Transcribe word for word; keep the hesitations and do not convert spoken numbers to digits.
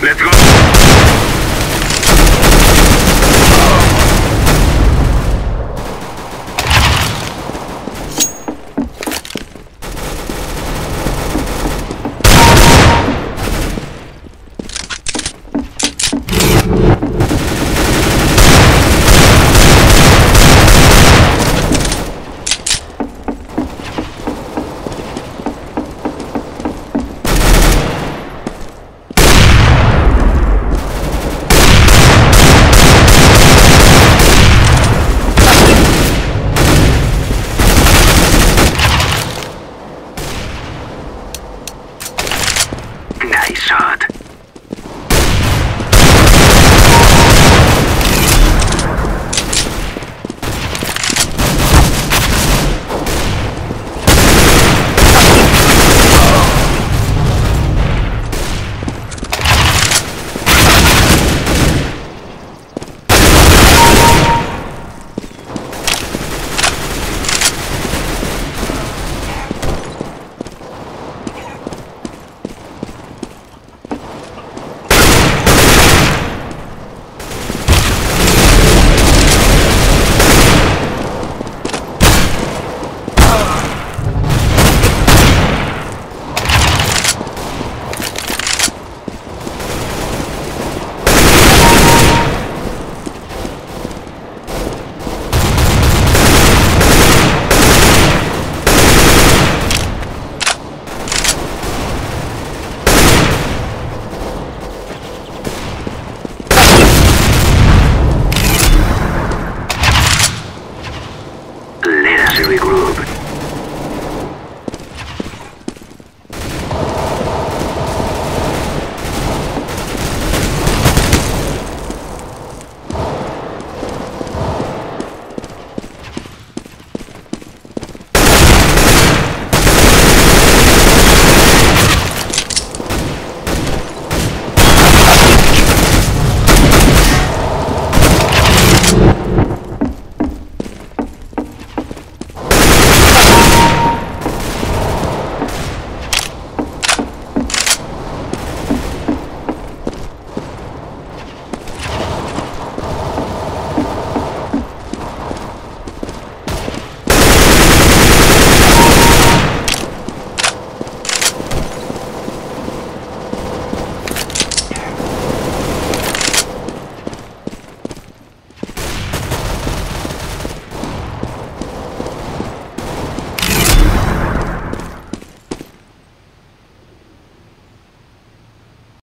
Let's go. Nice shot.